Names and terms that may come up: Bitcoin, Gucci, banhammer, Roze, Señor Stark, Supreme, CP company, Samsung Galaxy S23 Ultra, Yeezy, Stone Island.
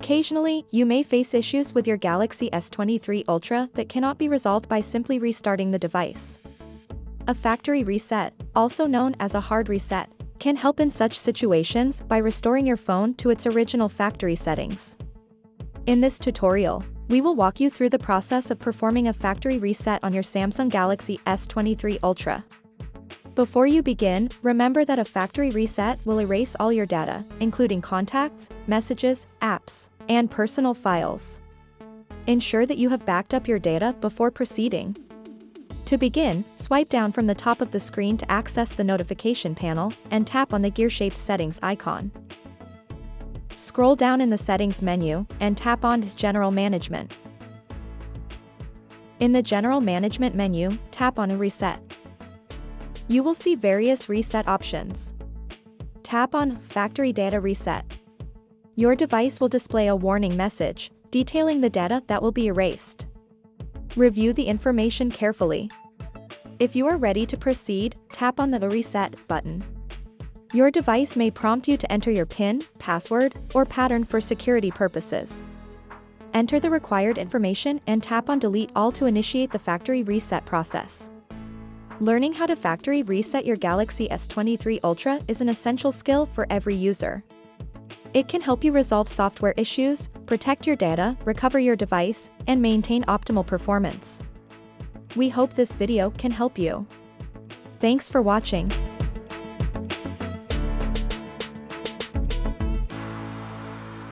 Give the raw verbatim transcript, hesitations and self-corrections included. Occasionally, you may face issues with your Galaxy S twenty-three Ultra that cannot be resolved by simply restarting the device. A factory reset, also known as a hard reset, can help in such situations by restoring your phone to its original factory settings. In this tutorial, we will walk you through the process of performing a factory reset on your Samsung Galaxy S twenty-three Ultra. Before you begin, remember that a factory reset will erase all your data, including contacts, messages, apps, and personal files. Ensure that you have backed up your data before proceeding. To begin, swipe down from the top of the screen to access the notification panel, and tap on the gear-shaped settings icon. Scroll down in the settings menu, and tap on General Management. In the General Management menu, tap on Reset. You will see various reset options. Tap on Factory Data Reset. Your device will display a warning message, detailing the data that will be erased. Review the information carefully. If you are ready to proceed, tap on the Reset button. Your device may prompt you to enter your PIN, password, or pattern for security purposes. Enter the required information and tap on Delete All to initiate the factory reset process. Learning how to factory reset your Galaxy S twenty-three Ultra is an essential skill for every user. It can help you resolve software issues, protect your data, recover your device, and maintain optimal performance. We hope this video can help you. Thanks for watching.